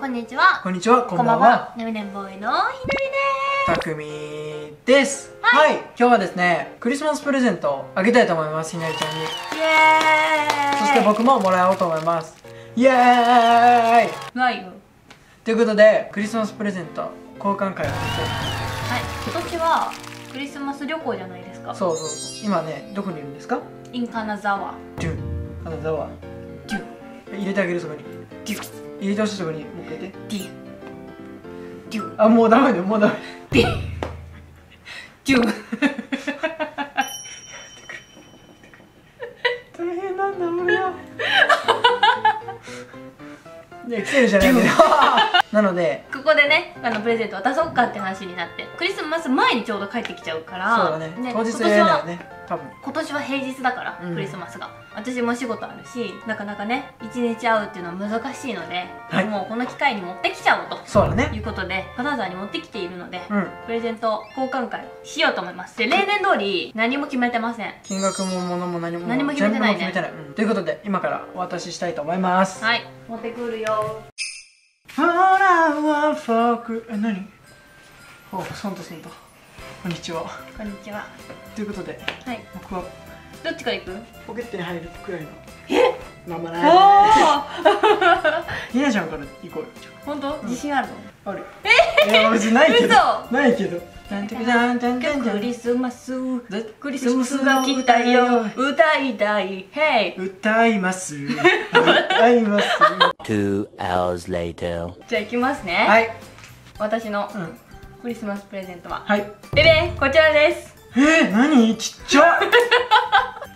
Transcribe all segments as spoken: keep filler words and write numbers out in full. こんにちは。こんにちは。こんばんは。レミレンボーイのひなりです。たくみです。はい、はい。今日はですね、クリスマスプレゼントをあげたいと思います。ひなりちゃんに。イエーイ。そして僕ももらおうと思います。イエーイ。ないよ。ということで、クリスマスプレゼント交換会をして。はい。今年はクリスマス旅行じゃないですか。そうそうそう。今ね、どこにいるんですか？イン金沢。デュー。金沢。デュー。入れてあげるそこに。デュー。入れてほしいところにもう一回言ってデューデュー、あ、もうダメだよ、もうダメデューデュー大変なんだ、もうやね、来てるじゃないんだよなのでここでね、あのプレゼント渡そうかって話になってクリスマス前にちょうど帰ってきちゃうから、そうだね、当日入れないよね。多分今年は平日だから、うん、クリスマスが私も仕事あるし、なかなかねいちにち会うっていうのは難しいので、はい、もうこの機会に持ってきちゃおうと、そうだね、いうことで金沢に持ってきているので、うん、プレゼント交換会しようと思います。で、例年通り何も決めてません。金額も物も何も何も決めてないね。うん、ということで今からお渡ししたいと思います。はい、持ってくるよ。ほらワンフォーク、え、何、お、そんとそんと、こんにちは。こんにちは。ということで、はい、僕はどっちから行く？ポケットに入るくらいの。え？なんもない。ひなちゃんから行こうよ。本当？自信あるの？ある。え？いや別にないけど。ないけど。なんてなんてなんてなんて。クリスマス、クリスマスが来たよ。歌いたい。ヘイ。歌います。歌います。ツーアワーズレイター。じゃあ行きますね。はい。私の。うん。クリスマスプレゼントは、はい、ベベ、こちらです。えー、何ちっちゃ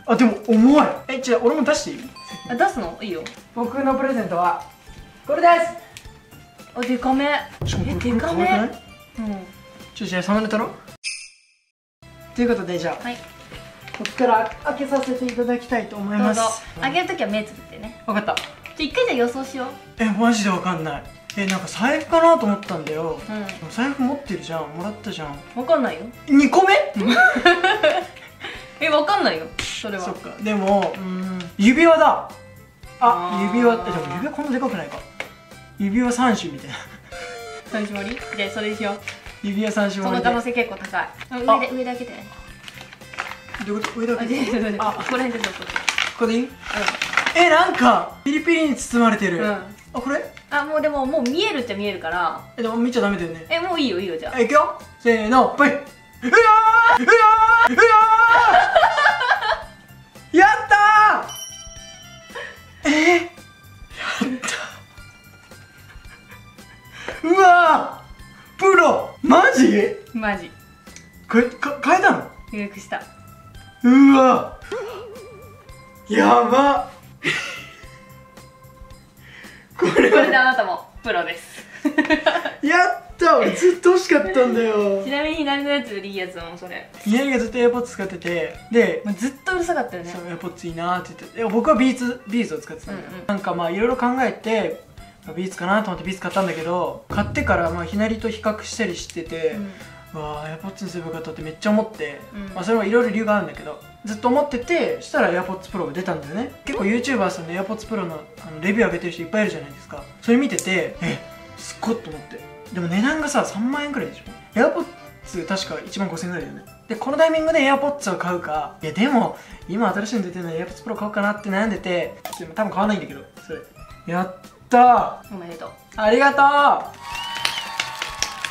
あ、でも重い。え、じゃあ俺も出していい？あ、出すのいいよ。僕のプレゼントはこれです。あ、でかめ。え、でかめ。うん、ちょ、じゃあ触れたろということで、じゃあ、はい、こっから開けさせていただきたいと思います。どうぞ。開けるときは目つぶってね。分かった。じゃ一回じゃ予想しよう。え、マジで分かんない。え、なんか財布かなと思ったんだよ。うん、財布持ってるじゃん、もらったじゃん。わかんないよ。にこめえ、わかんないよそれは。そっか。でも、うん、指輪だ。あ、指輪って、でも指輪こんなでかくないか。指輪さんしゅみたいな。さん種盛りで、それにしよう。指輪さん種盛りで、その可能性結構高い。上で、上で開けて。どういうこと？上で開けて。あ、ここら辺でちょっと。ここでいい？うん。え、なんかピリピリに包まれてる。うん、あ、これ？あ、もうでももう見えるっちゃ見えるから。え、でも見ちゃダメだよね。え、もういいよいいよ。じゃあいくよ、せーの、ぽい。うわーうわーうわーやったー。えー、やったー。うわー、プロ。マジマジ。これか変えたの？予約した。うわー、やばっ。これであなたもプロです。やった、俺ずっと欲しかったんだよ。ちなみに左のやつよりいいやつなのそれ。左がずっと エアポッド 使ってて、でずっとうるさかったよね。そう、 エアポッド いいなーって言って。でも僕はビーツビーズを使ってたんだよ。うん、うん、なんかまあいろいろ考えてビーツかなと思ってビーツ買ったんだけど、買ってからまあひなりと比較したりしてて、うん、うわー エアポッド にすればよかったってめっちゃ思って、うん、まあそれはいろいろ理由があるんだけどずっと思ってて、したら エアポッド プロ が出たんだよね。結構 ユーチューバー さんで エアポッド プロ の, あのレビュー上げてる人いっぱいいるじゃないですか。それ見てて、え、すっごっと思って。でも値段がささんまんえんくらいでしょ。 エアポッド 確かいちまんごせんえんくらいだよね。でこのタイミングで エアポッド を買うか、いやでも今新しいの出てるの エアポッド プロ 買うかなって悩んでて、でも多分買わないんだけど。それやったー。おめでとう。ありがとう。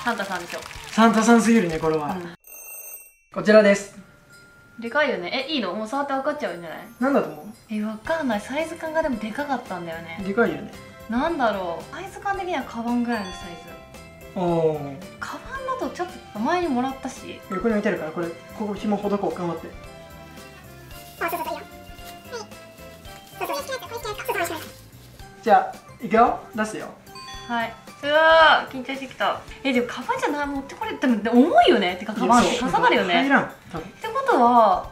サンタさんでしょ。サンタさんすぎるねこれは。うん、こちらです。でかいよね。え、いいの？もう触って分かっちゃうんじゃない？なんだと思う？え、分かんない。サイズ感がでもでかかったんだよね。でかいよね。なんだろう、サイズ感的にはカバンぐらいのサイズ。おー、カバンだとちょっと前にもらったし。横に置いてあるから、これここ紐ほどこう。頑張って。あ、そうそうそう、いいよ。はい、そうそう、こうやってやるか。そうそう、じゃあ、いくよ、出すよ。はい。うわー、緊張してきた。え、でもカバンじゃない、持ってこれ。でも重いよね。てかカバンってかさばるよね。入らん。ってことは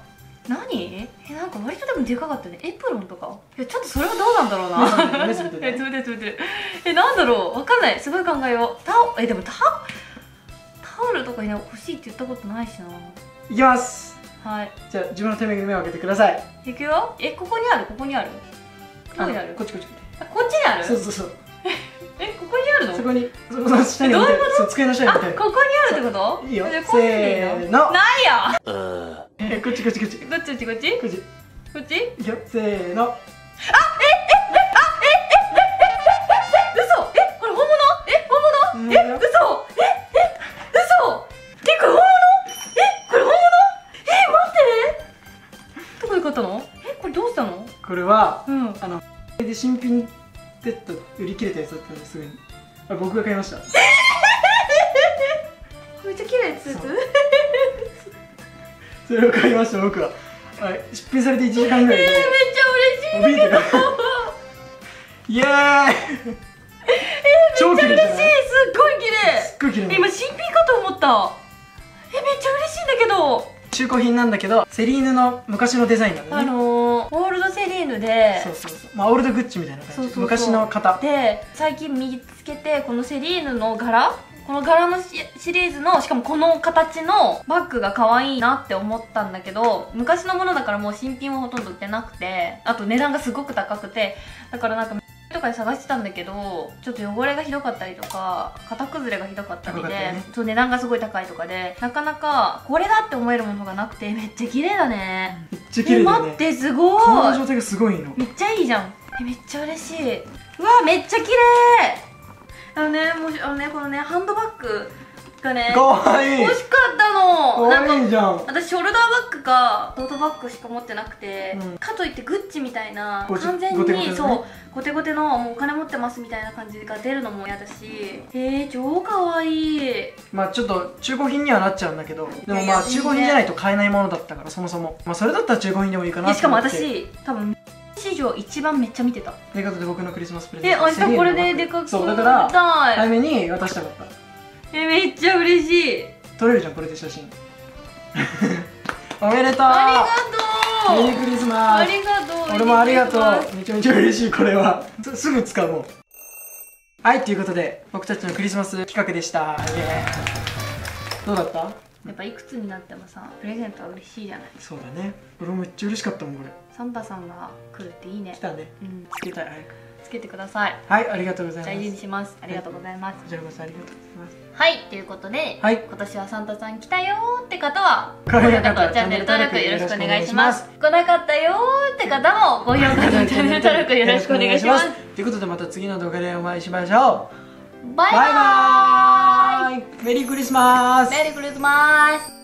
何？え、なんか割とでもでかかったね。エプロンとか。いや、ちょっとそれはどうなんだろうな。え、つぶてるつぶてる。え、なんだろう、わかんない。すごい考えよう。タオ、え、でもタタオルとかね、欲しいって言ったことないしな。いきます。はい、じゃあ自分の手目に目を開けてください。いくよ。え、ここにある、ここにある、ここにある、こっちこっちこっち、こっちにある。そうそうそう。え、ここにあるの？そこに、そこの下に置いて、そう、机の下に置いて。ここにあるってこと？いいよ。せーの。ないよ。こっちこっちこっち。どっちこっちこっち。こっち？いいよ。せーの。あ、え？え、嘘、え、嘘、え、これ本物、え、これ本物、え、待って、どこで買ったの？え、これどうしたの？これは、うん、あの、で新品で売り切れたやつだったんですぐに、あ、僕が買いました。めっちゃ綺麗です。それを買いました、僕は。はい、出品されていちじかんぐらいで。えー、めっちゃ嬉しいんだけど。イエーイ。めっちゃ嬉しい、すっごい綺麗。え、今新品かと思った。え、めっちゃ嬉しいんだけど。中古品なんだけど、セリーヌの昔のデザインなんだね。あのー、オールドセリーヌで、そうそうそう、まあオールドグッチみたいな感じ、昔の型で最近見つけて、このセリーヌの柄、この柄のシリーズの、しかもこの形のバッグが可愛いなって思ったんだけど、昔のものだからもう新品はほとんど売ってなくて、あと値段がすごく高くて、だからなんかとかで探してたんだけど、ちょっと汚れがひどかったりとか、型崩れがひどかったりで、ね、そう、値段がすごい高いとかで、なかなかこれだって思えるものがなくて、めっちゃ綺麗だね。めっちゃ綺麗だね。待って、すごい、この状態がすごいの。めっちゃいいじゃん。え、めっちゃ嬉しい。うわ、めっちゃ綺麗。あのね、もしあのね、このね、ハンドバッグがね、かわいい、欲しかったの。かわいいじゃん。私ショルダーバッグかトートバッグしか持ってなくて、うん、かといってグッチみたいな完全にゴテゴテ、ね、そうゴテゴテの、もうお金持ってますみたいな感じが出るのも嫌だし、うん、えー、超かわいい。まあちょっと中古品にはなっちゃうんだけど、でもまあ中古品じゃないと買えないものだったから、そもそも、まあ、それだったら中古品でもいいかなって。しかも私多分史上一番めっちゃ見てたということで、僕のクリスマスプレゼント、え、明日これで出かけたい。そうだから、早めに渡したかった。え、めっちゃ嬉しい。撮れるじゃん、これで写真。おめでとう。ありがとう。メリークリスマス。ありがとう。俺もありがとう。めちゃめちゃ嬉しい、これは。す, すぐ使うもん。はい、ということで、僕たちのクリスマス企画でした。イエーイ。どうだった？やっぱいくつになってもさ、プレゼントは嬉しいじゃない。そうだね。俺もめっちゃ嬉しかったもん、これ。サンタさんが来るっていいね。来たね。うん。つけたい、早く。つけてください。はい、ありがとうございます。大事にします。ありがとうございます。こちらこそありがとうございます。はい、ということで、はい、今年はサンタさん来たよーって方は、高評価とチャンネル登録よろしくお願いします。来なかったよーって方も、高評価とチャンネル登録よろしくお願いします。ということで、また次の動画でお会いしましょう。バイバーイ。メリークリスマス。メリークリスマス。